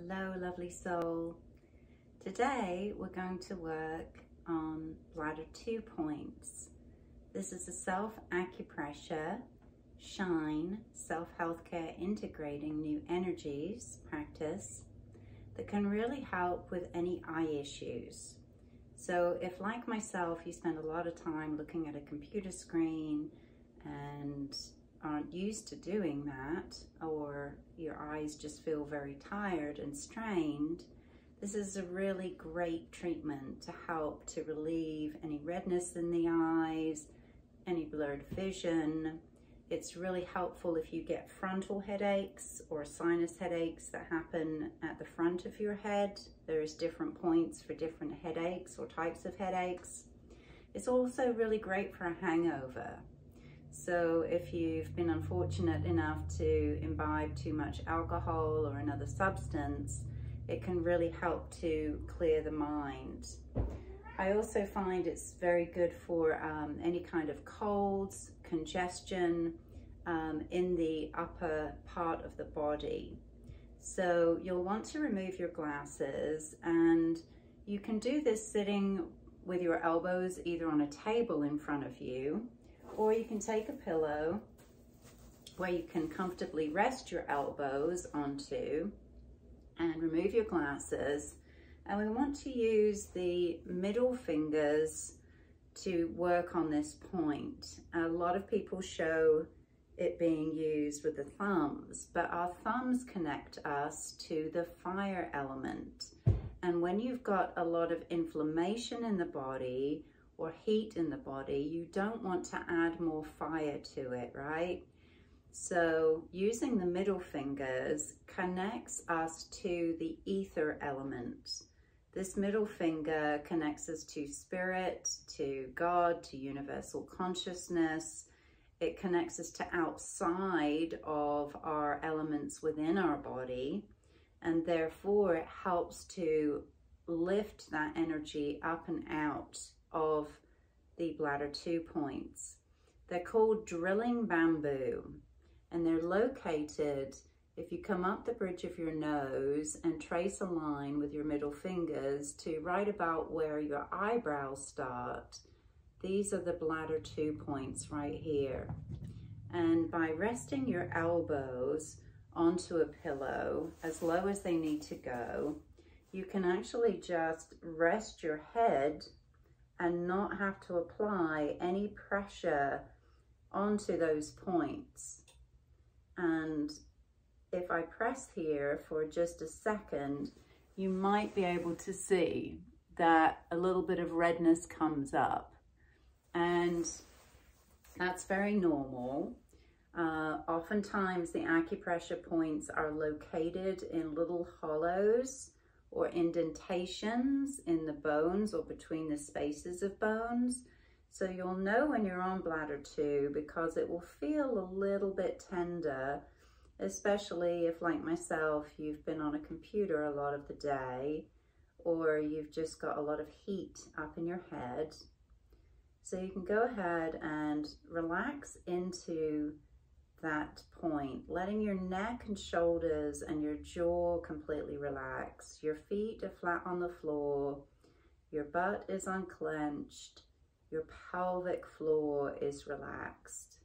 Hello, lovely soul. Today we're going to work on bladder 2 points. This is a self acupressure SHINE self healthcare integrating new energies practice that can really help with any eye issues. So if, like myself, you spend a lot of time looking at a computer screen and aren't used to doing that, or your eyes just feel very tired and strained, this is a really great treatment to help to relieve any redness in the eyes, any blurred vision. It's really helpful if you get frontal headaches or sinus headaches that happen at the front of your head. There's different points for different headaches or types of headaches. It's also really great for a hangover. So if you've been unfortunate enough to imbibe too much alcohol or another substance, it can really help to clear the mind. I also find it's very good for any kind of colds, congestion in the upper part of the body. So you'll want to remove your glasses, and you can do this sitting with your elbows either on a table in front of you, or you can take a pillow where you can comfortably rest your elbows onto and remove your glasses. And we want to use the middle fingers to work on this point. A lot of people show it being used with the thumbs, but our thumbs connect us to the fire element. And when you've got a lot of inflammation in the body, or heat in the body, you don't want to add more fire to it, right? So using the middle fingers connects us to the ether element. This middle finger connects us to spirit, to God, to universal consciousness. It connects us to outside of our elements within our body, and therefore it helps to lift that energy up and out of the bladder 2 points. They're called drilling bamboo, and they're located, if you come up the bridge of your nose and trace a line with your middle fingers to right about where your eyebrows start, these are the bladder 2 points right here. And by resting your elbows onto a pillow as low as they need to go, you can actually just rest your head and not have to apply any pressure onto those points. And if I press here for just a second, you might be able to see that a little bit of redness comes up. And that's very normal. Oftentimes the acupressure points are located in little hollows or indentations in the bones or between the spaces of bones. So you'll know when you're on bladder 2 because it will feel a little bit tender, especially if, like myself, you've been on a computer a lot of the day, or you've just got a lot of heat up in your head. So you can go ahead and relax into that point, letting your neck and shoulders and your jaw completely relax. Your feet are flat on the floor, your butt is unclenched, your pelvic floor is relaxed.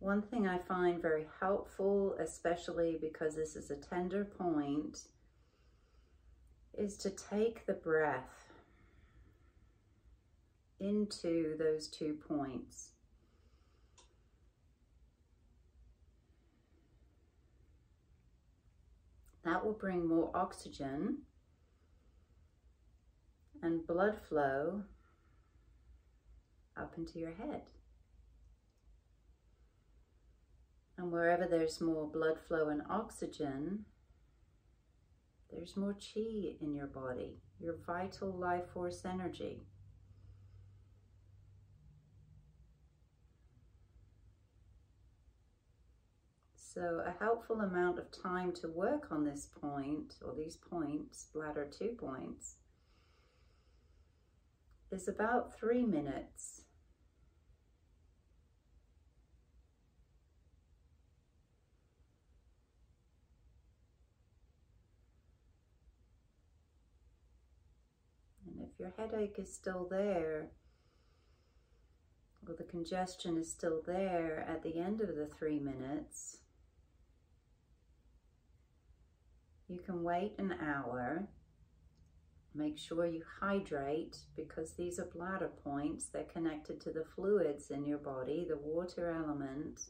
One thing I find very helpful, especially because this is a tender point, is to take the breath into those 2 points. That will bring more oxygen and blood flow up into your head. And wherever there's more blood flow and oxygen, there's more chi in your body, your vital life force energy. So a helpful amount of time to work on this point, or these points, bladder 2 points, is about 3 minutes. if your headache is still there, or the congestion is still there at the end of the 3 minutes, you can wait an hour. Make sure you hydrate, because these are bladder points. They're connected to the fluids in your body, the water element.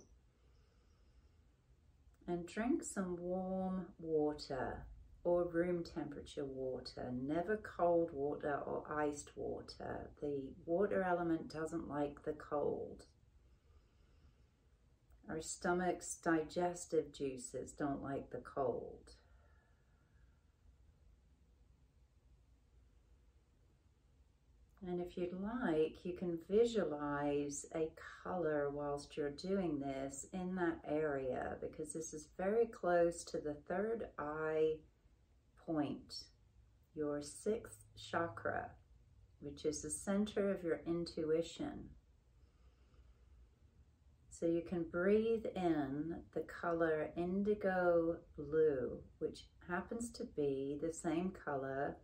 And drink some warm water or room temperature water, never cold water or iced water. The water element doesn't like the cold. Our stomach's digestive juices don't like the cold. And if you'd like, you can visualize a color whilst you're doing this in that area, because this is very close to the third eye point, your sixth chakra, which is the center of your intuition. So you can breathe in the color indigo blue, which happens to be the same color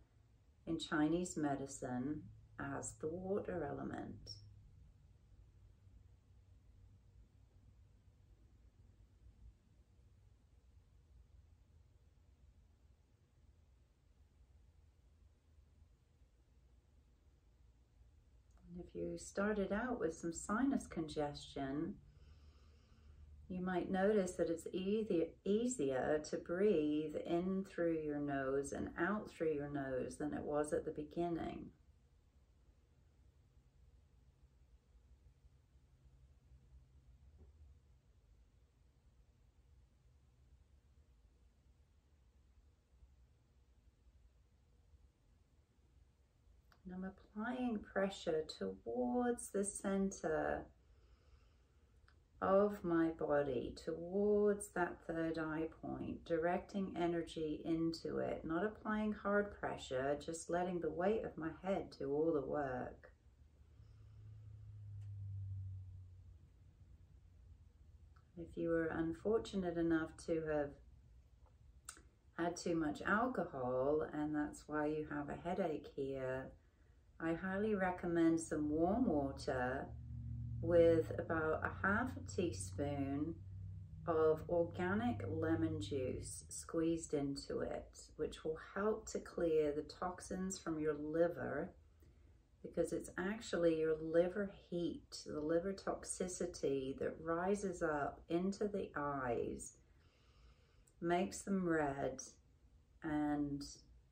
in Chinese medicine as the water element. And if you started out with some sinus congestion, you might notice that it's easier to breathe in through your nose and out through your nose than it was at the beginning. I'm applying pressure towards the center of my body, towards that third eye point, directing energy into it, not applying hard pressure, just letting the weight of my head do all the work. If you were unfortunate enough to have had too much alcohol, and that's why you have a headache here, I highly recommend some warm water with about a half a teaspoon of organic lemon juice squeezed into it, which will help to clear the toxins from your liver, because it's actually your liver heat, the liver toxicity that rises up into the eyes, makes them red, and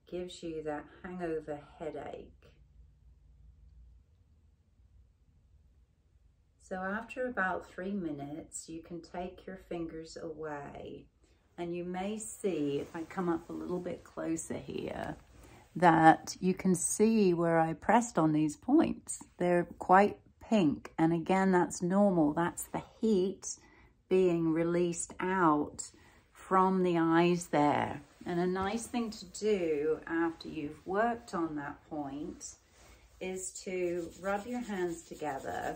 gives you that hangover headache. So after about 3 minutes, you can take your fingers away, and you may see, if I come up a little bit closer here, that you can see where I pressed on these points. They're quite pink, and again, that's normal. That's the heat being released out from the eyes there. And a nice thing to do after you've worked on that point is to rub your hands together.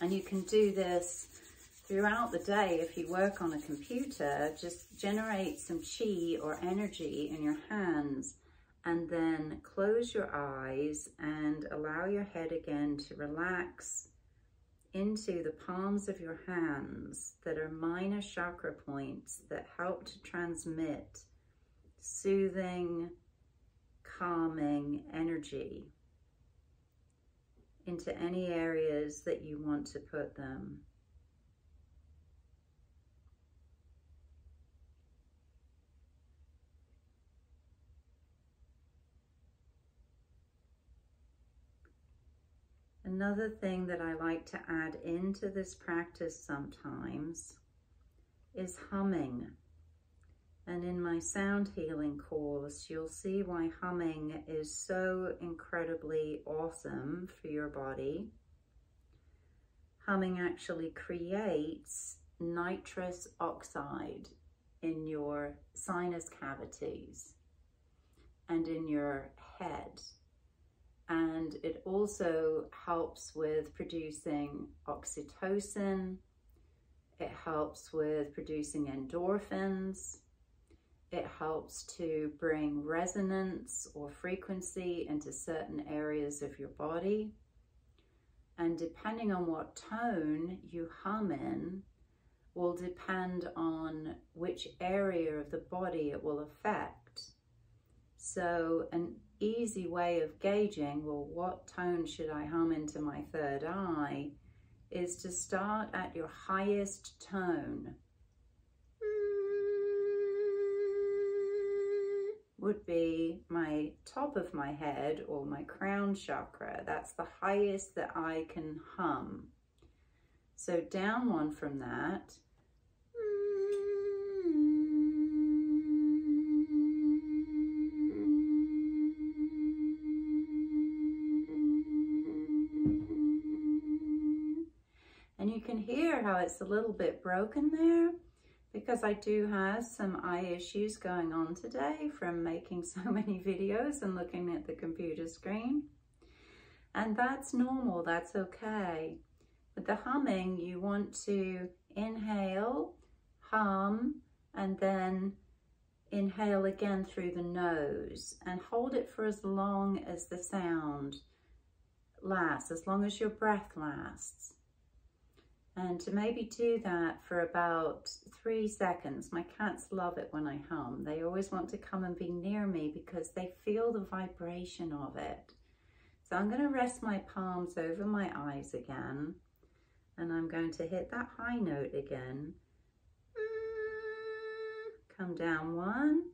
And you can do this throughout the day. If you work on a computer, just generate some chi or energy in your hands, and then close your eyes and allow your head again to relax into the palms of your hands that are minor chakra points that help to transmit soothing, calming energy into any areas that you want to put them. Another thing that I like to add into this practice sometimes is humming. And in my sound healing course, you'll see why humming is so incredibly awesome for your body. Humming actually creates nitrous oxide in your sinus cavities and in your head. And it also helps with producing oxytocin. It helps with producing endorphins. It helps to bring resonance or frequency into certain areas of your body. And depending on what tone you hum in will depend on which area of the body it will affect. So an easy way of gauging, well, what tone should I hum into my third eye, is to start at your highest tone. Would be my top of my head or my crown chakra. That's the highest that I can hum. So down one from that. And you can hear how it's a little bit broken there, because I do have some eye issues going on today from making so many videos and looking at the computer screen. And that's normal, that's okay. With the humming, you want to inhale, hum, and then inhale again through the nose and hold it for as long as the sound lasts, as long as your breath lasts. And to maybe do that for about 3 seconds. My cats love it when I hum. They always want to come and be near me because they feel the vibration of it. So I'm going to rest my palms over my eyes again. And I'm going to hit that high note again. Come down one.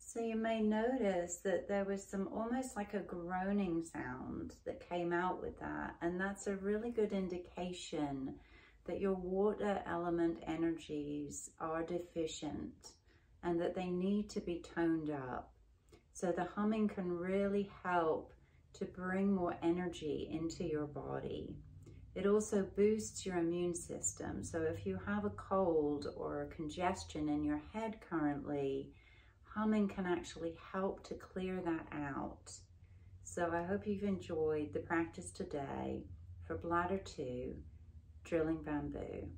So you may notice that there was some almost like a groaning sound that came out with that, and that's a really good indication that your water element energies are deficient and that they need to be toned up. So the humming can really help to bring more energy into your body. It also boosts your immune system. So if you have a cold or a congestion in your head currently, humming can actually help to clear that out. So I hope you've enjoyed the practice today for Bladder 2, Drilling Bamboo.